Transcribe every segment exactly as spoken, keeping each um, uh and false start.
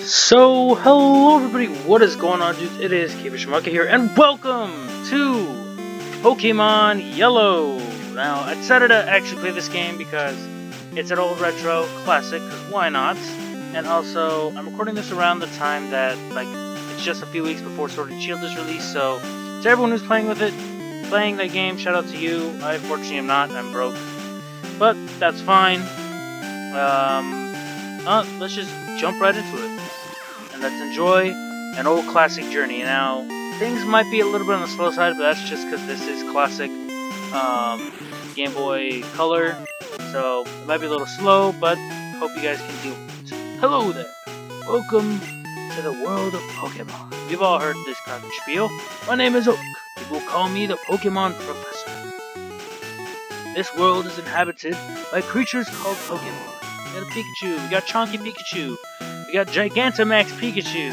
So, hello everybody, what is going on, dudes? It is Kiba Ishumaki here, and welcome to Pokemon Yellow! Now, I decided to actually play this game because it's an old retro classic, why not? And also, I'm recording this around the time that, like, it's just a few weeks before Sword and Shield is released, so to everyone who's playing with it, playing that game, shout out to you. I unfortunately am not, I'm broke. But, that's fine. Um, uh, let's just jump right into it. Let's enjoy an old classic journey. Now, things might be a little bit on the slow side, but that's just because this is classic um, Game Boy Color, so it might be a little slow, but hope you guys can do it. Hello there! Welcome to the world of Pokemon. You've all heard this kind of spiel. My name is Oak. People call me the Pokemon Professor. This world is inhabited by creatures called Pokemon. We got a Pikachu, we got Chonky Pikachu, we got Gigantamax Pikachu.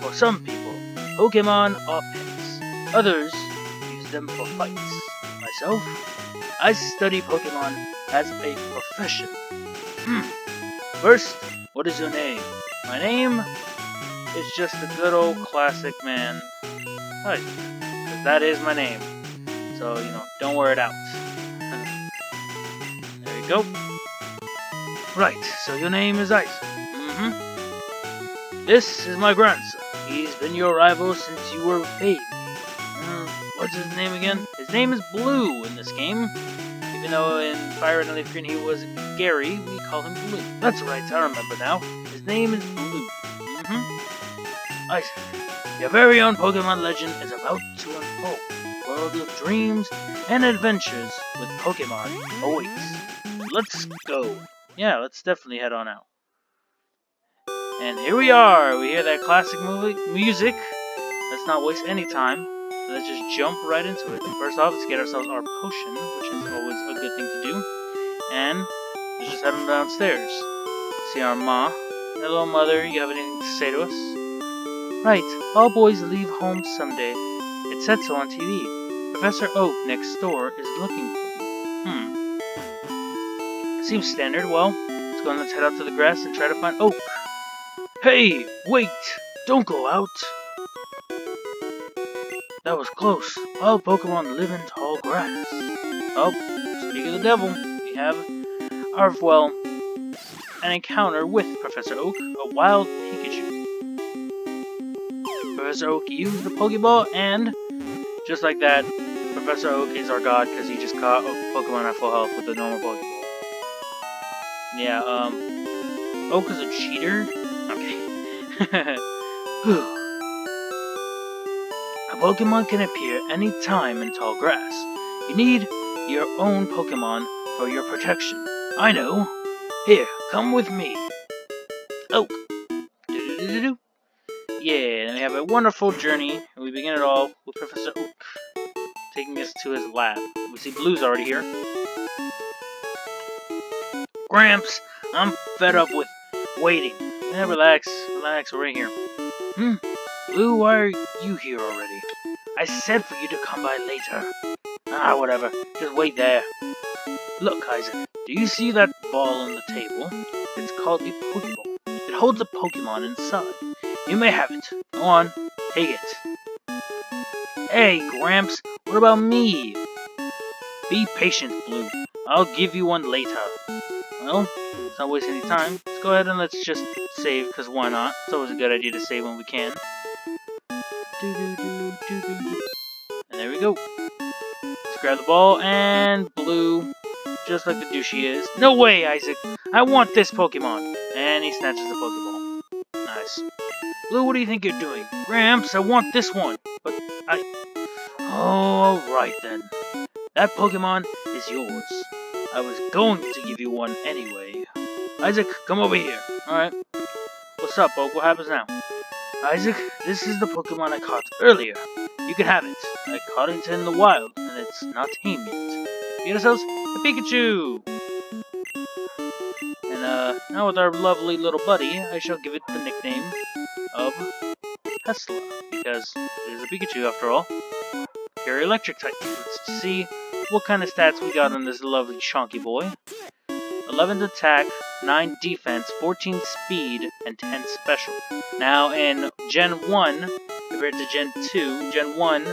For some people, Pokemon are pets. Others use them for fights. Myself, I study Pokemon as a profession. Hmm. First, what is your name? My name is just a good old classic, man. Hi. Because that is my name. So, you know, don't wear it out. There you go. Right, so your name is Isaac. Mm-hmm. This is my grandson. He's been your rival since you were a baby. Mm, what's his name again? His name is Blue in this game. Even though in Fire and Leaf Green he was Gary, we call him Blue. That's right, I remember now. His name is Blue. Mm-hmm. Isaac, your very own Pokemon legend is about to unfold. A world of dreams and adventures with Pokemon awaits. Let's go. Yeah, let's definitely head on out. And here we are! We hear that classic movie music. Let's not waste any time. Let's just jump right into it. First off, let's get ourselves our potion, which is always a good thing to do. And let's just head on downstairs. See our ma. Hello, mother. You have anything to say to us? Right. All boys leave home someday. It said so on T V. Professor Oak next door is looking for you. Hmm. Seems standard. Well, let's go and let's head out to the grass and try to find Oak. Hey! Wait! Don't go out! That was close. All Pokemon live in tall grass. Oh, speak of the devil, we have our, well, an encounter with Professor Oak, a wild Pikachu. Professor Oak used the Pokeball, and just like that, Professor Oak is our god because he just caught a Pokemon at full health with the normal Pokeball. Yeah, um, Oak is a cheater. Okay. A Pokemon can appear any time in tall grass. You need your own Pokemon for your protection. I know. Here, come with me. Oak. Do-do-do-do-do. Yeah, and we have a wonderful journey. And we begin it all with Professor Oak taking us to his lab. We see Blue's already here. Gramps, I'm fed up with waiting. Yeah, relax, relax, we're right here. Hmm, Blue, why are you here already? I said for you to come by later. Ah, whatever, just wait there. Look, Isaac, do you see that ball on the table? It's called the Pokeball. It holds a Pokemon inside. You may have it. Go on, take it. Hey, Gramps, what about me? Be patient, Blue. I'll give you one later. Well, let's not waste any time. Let's go ahead and let's just save, because why not? It's always a good idea to save when we can. And there we go. Let's grab the ball, and Blue, just like the douche he is. No way, Isaac! I want this Pokemon! And he snatches the Pokeball. Nice. Blue, what do you think you're doing? Gramps, I want this one! But I... Oh, alright then. That Pokemon is yours. I was going to give you one anyway. Isaac, come over here. Alright. What's up, Oak? What happens now? Isaac, this is the Pokemon I caught earlier. You can have it. I caught it in the wild, and it's not tame yet. Get yourselves a Pikachu! And uh, now with our lovely little buddy, I shall give it the nickname of Tesla, because it is a Pikachu after all. Pure electric type. Let's see what kind of stats we got on this lovely chonky boy. eleven attack, nine defense, fourteen speed, and ten special. Now in Gen one, compared to Gen two, Gen one,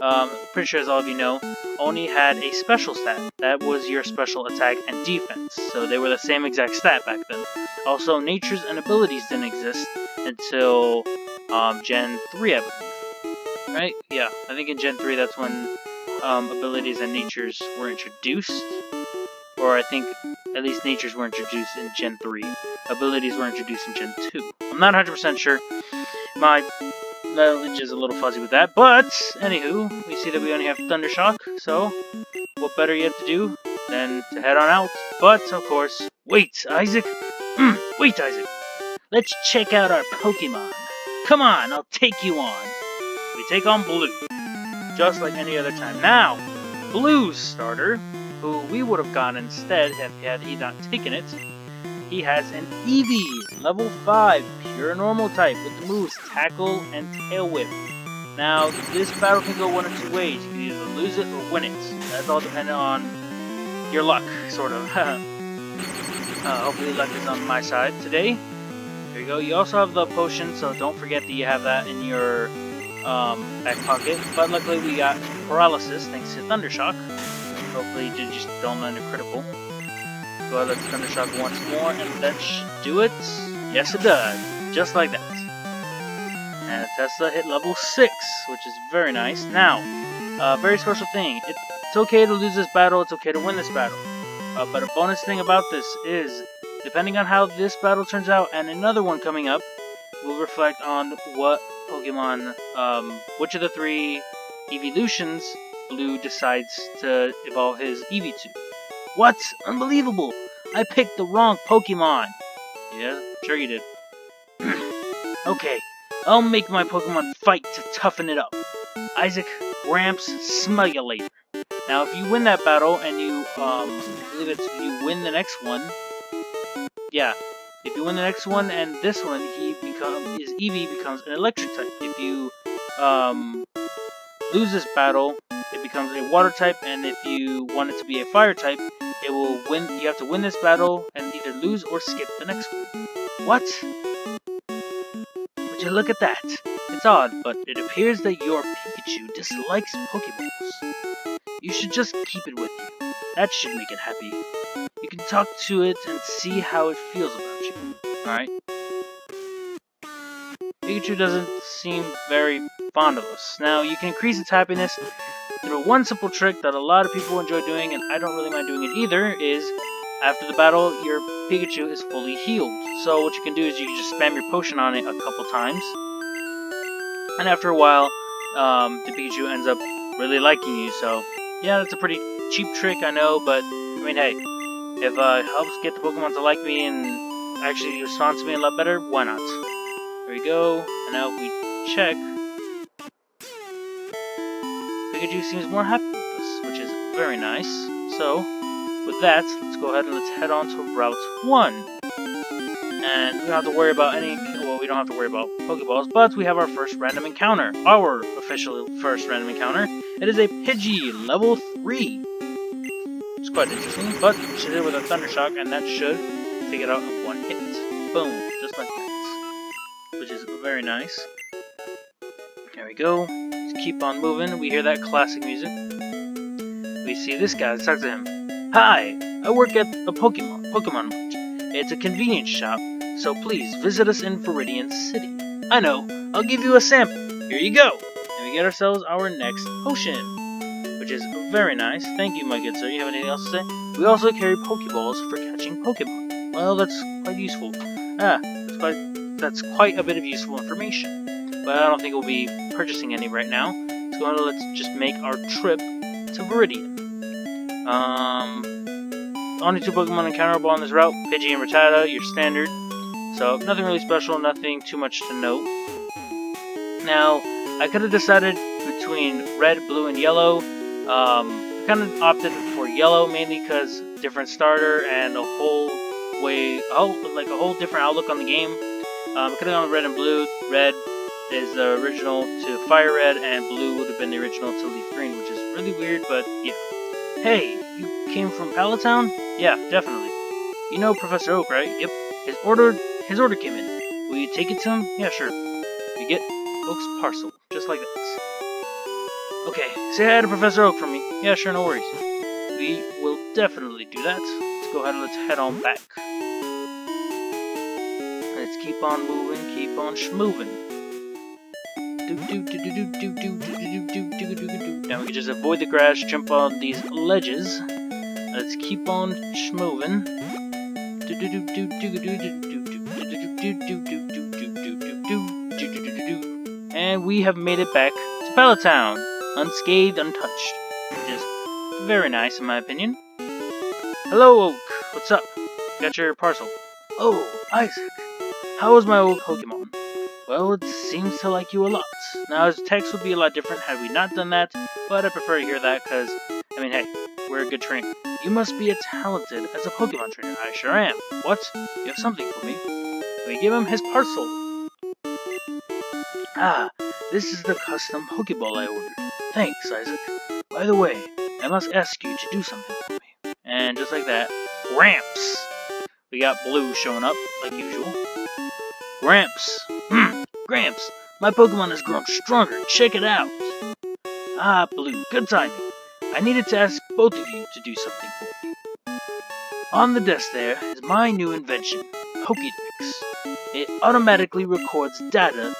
um, pretty sure as all of you know, only had a special stat. That was your special attack and defense, so they were the same exact stat back then. Also, natures and abilities didn't exist until um, Gen three, I believe. Right? Yeah, I think in Gen three that's when um, abilities and natures were introduced. Or I think at least natures were introduced in Gen three. Abilities were introduced in Gen two. I'm not one hundred percent sure. My knowledge is a little fuzzy with that. But, anywho, we see that we only have Thundershock. So, what better yet to do than to head on out. But, of course, wait, Isaac. Mm, wait, Isaac. Let's check out our Pokemon. Come on, I'll take you on. We take on Blue. Just like any other time. Now, Blue's starter, who we would have gone instead if had he not taken it. He has an Eevee, level five, pure normal type, with the moves Tackle and Tail Whip. Now, this battle can go one of two ways. You can either lose it or win it. That's all dependent on your luck, sort of. uh, hopefully luck is on my side today. There you go. You also have the potion, so don't forget that you have that in your um, back pocket. But luckily we got Paralysis, thanks to Thundershock. Hopefully you just don't land a critical. Go ahead, let's Thundershock once more, and that should do it. Yes, it does. Just like that. And Tesla hit level six, which is very nice. Now, a uh, very special thing. It's okay to lose this battle, it's okay to win this battle. Uh, but a bonus thing about this is, depending on how this battle turns out, and another one coming up, we'll reflect on what Pokemon, um, which of the three Eeveelutions Blue decides to evolve his Eevee to. What? Unbelievable! I picked the wrong Pokemon! Yeah, sure you did. Okay, I'll make my Pokemon fight to toughen it up. Isaac, Gramps, smell you later. Now, if you win that battle and you, um, I believe it's you win the next one. Yeah, if you win the next one and this one, he becomes, his Eevee becomes an electric type. If you, um, lose this battle, it becomes a water type, and if you want it to be a fire type, it will win. You have to win this battle and either lose or skip the next one. What? Would you look at that? It's odd, but it appears that your Pikachu dislikes Pokeballs. You should just keep it with you. That should make it happy. You can talk to it and see how it feels about you. Alright? Pikachu doesn't seem very fond of us. Now, you can increase its happiness through one simple trick that a lot of people enjoy doing, and I don't really mind doing it either, is after the battle, your Pikachu is fully healed. So what you can do is you can just spam your potion on it a couple times, and after a while, um, the Pikachu ends up really liking you. So, yeah, that's a pretty cheap trick, I know, but, I mean, hey, if uh, it helps get the Pokemon to like me and actually respond to me a lot better, why not? There we go, and now if we check, Pikachu seems more happy with us, which is very nice. So, with that, let's go ahead and let's head on to Route one. And we don't have to worry about any, well, we don't have to worry about Pokeballs, but we have our first random encounter. Our official first random encounter. It is a Pidgey, level three. It's quite interesting, but we should hit it with a Thunder Shock, and that should take it out in one hit. Boom, just like that. Which is very nice. There we go. Keep on moving. We hear that classic music. We see this guy. Let's talk to him. Hi! I work at a Pokemon Pokemon Mart. It's a convenience shop, so please visit us in Viridian City. I know. I'll give you a sample. Here you go. And we get ourselves our next potion, which is very nice. Thank you, my good sir. You have anything else to say? We also carry Pokeballs for catching Pokemon. Well, that's quite useful. Ah, that's quite, that's quite a bit of useful information. But I don't think we'll be purchasing any right now. So let's just make our trip to Viridian. Um, only two Pokemon encounterable on this route, Pidgey and Rattata, your standard. So nothing really special, nothing too much to note. Now, I could have decided between Red, Blue, and Yellow. Um, kind of opted for Yellow mainly because different starter and a whole way, a whole, like a whole different outlook on the game. Um, could have gone with Red and Blue. Red is the original to Fire Red, and Blue would have been the original to Leaf Green, which is really weird, but yeah. Hey, you came from Pallet Town? Yeah, definitely. You know Professor Oak, right? Yep. His order, his order came in. Will you take it to him? Yeah, sure. You get Oak's parcel, just like that. Okay, say hi to Professor Oak for me. Yeah, sure, no worries. We will definitely do that. Let's go ahead and let's head on back. Let's keep on moving, keep on schmoving. Now we can just avoid the grass, jump on these ledges. Let's keep on schmoving. And we have made it back to Pallet Town. Unscathed, untouched. Just very nice in my opinion. Hello, Oak. What's up? Got your parcel. Oh, Isaac. How was my old Pokemon? Well, it seems to like you a lot. Now, his text would be a lot different had we not done that, but I prefer to hear that because, I mean, hey, we're a good trainer. You must be as talented as a Pokemon trainer. I sure am. What? You have something for me? We give him his parcel. Ah, this is the custom Pokeball I ordered. Thanks, Isaac. By the way, I must ask you to do something for me. And just like that, Gramps! We got Blue showing up, like usual. Gramps! Mm, Gramps! My Pokemon has grown stronger, check it out! Ah, Blue, good timing. I needed to ask both of you to do something for me. On the desk there is my new invention, Pokédex. It automatically records data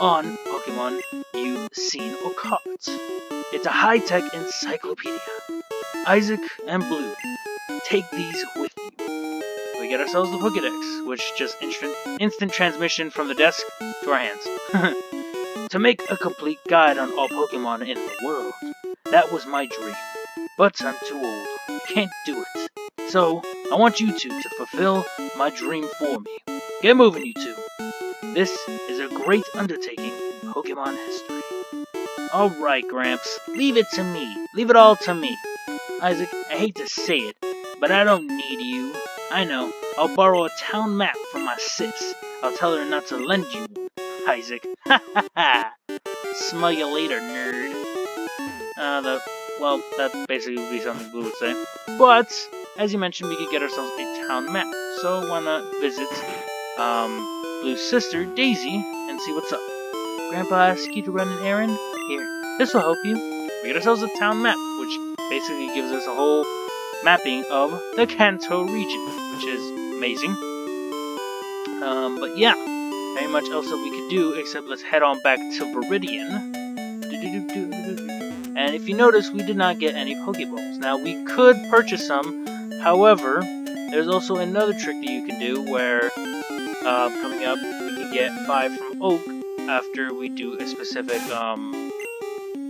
on Pokemon you've seen or caught. It's a high-tech encyclopedia. Isaac and Blue, take these with you. We get ourselves the Pokédex, which just instant, instant transmission from the desk to our hands. To make a complete guide on all Pokemon in the world. That was my dream. But I'm too old. Can't do it. So, I want you two to fulfill my dream for me. Get moving, you two. This is a great undertaking in Pokemon history. Alright, Gramps. Leave it to me. Leave it all to me. Isaac, I hate to say it, but I don't need you. I know. I'll borrow a town map from my sis. I'll tell her not to lend you one, Isaac. Ha ha ha! Smell you later, nerd. Uh, that, well, that basically would be something Blue would say. But, as you mentioned, we could get ourselves a town map. So, why not visit, um, Blue's sister, Daisy, and see what's up. Grandpa asked you to run an errand? Here, this will help you. We get ourselves a town map, which basically gives us a whole mapping of the Kanto region, which is amazing. Um, but yeah, very much else that we could do, except let's head on back to Viridian. And if you notice, we did not get any Pokeballs. Now, we could purchase some, however, there's also another trick that you can do where, uh, coming up, we can get five from Oak after we do a specific, um,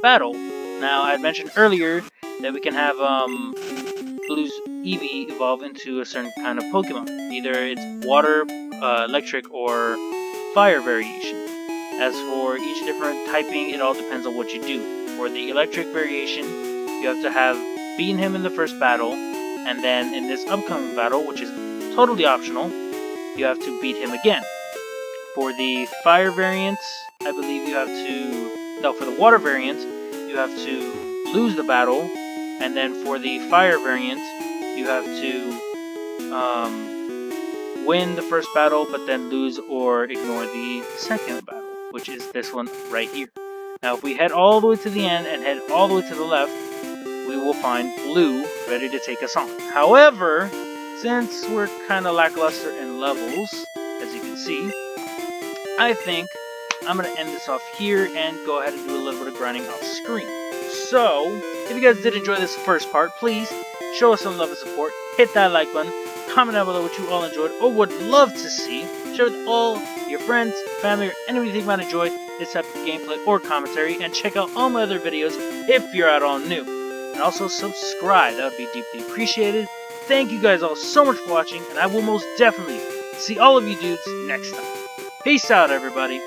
battle. Now, I had mentioned earlier that we can have, um, Blue's Eevee evolve into a certain kind of Pokemon. Either it's water, uh, electric, or fire variation. As for each different typing, it all depends on what you do. For the electric variation, you have to have beaten him in the first battle, and then in this upcoming battle, which is totally optional, you have to beat him again. For the fire variant, I believe you have to... No, for the water variant, you have to lose the battle, and then for the fire variant, you have to um, win the first battle, but then lose or ignore the second battle, which is this one right here. Now, if we head all the way to the end and head all the way to the left, we will find Blue ready to take us on. However, since we're kind of lackluster in levels, as you can see, I think I'm going to end this off here and go ahead and do a little bit of grinding off screen. So, if you guys did enjoy this first part, please show us some love and support, hit that like button, comment down below what you all enjoyed or would love to see, share with all your friends, family, or anyone you think might enjoy this type of gameplay or commentary, and check out all my other videos if you're at all new. And also subscribe, that would be deeply appreciated. Thank you guys all so much for watching, and I will most definitely see all of you dudes next time. Peace out, everybody.